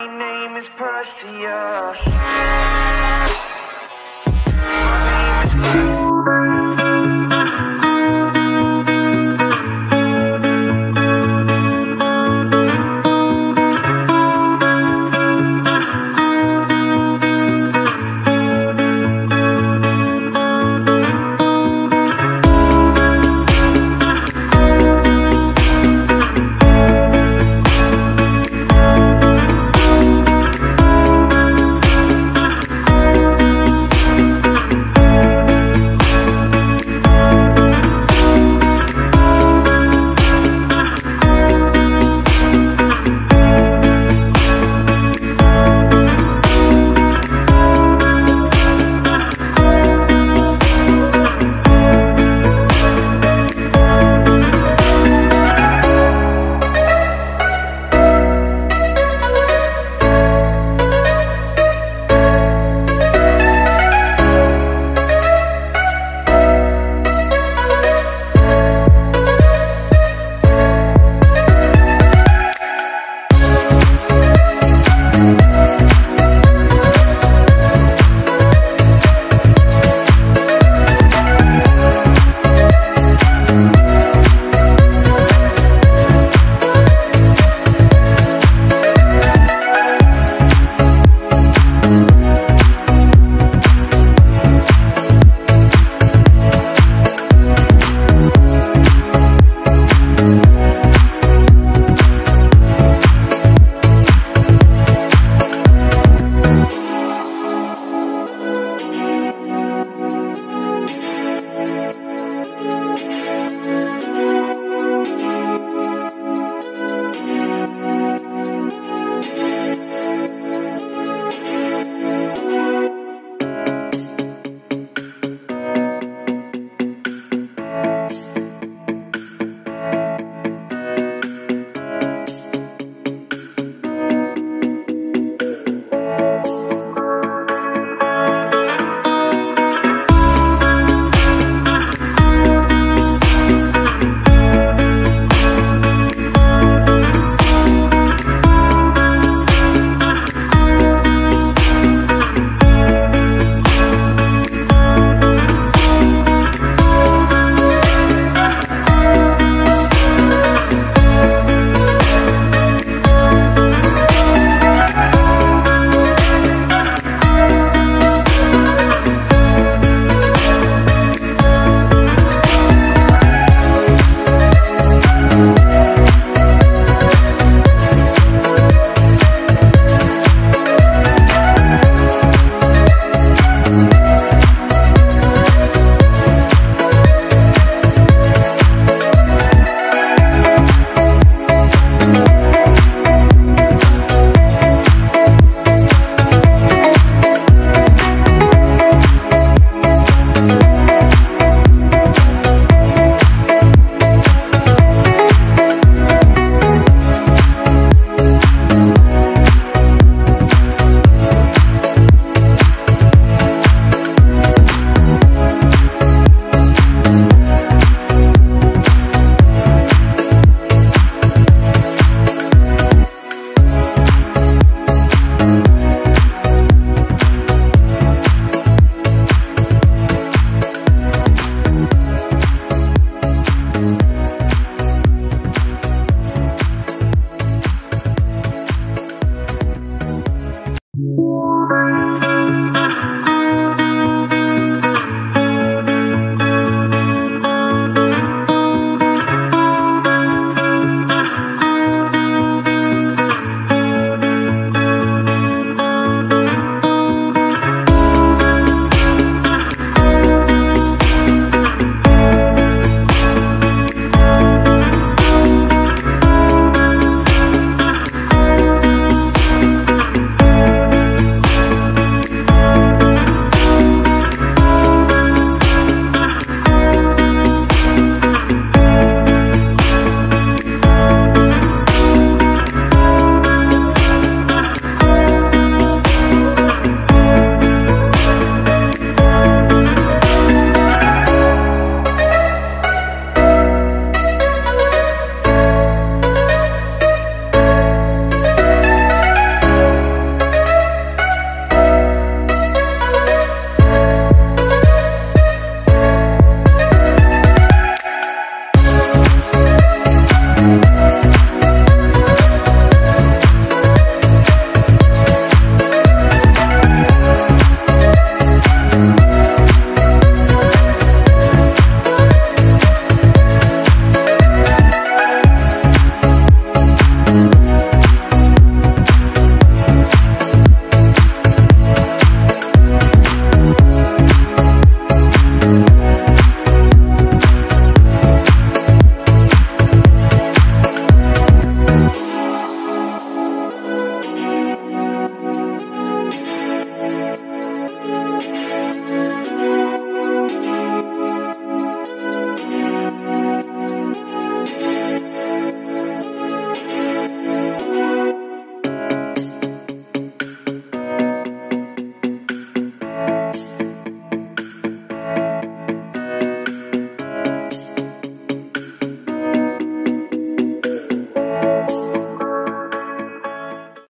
My name is Perseus. My name is Perseus.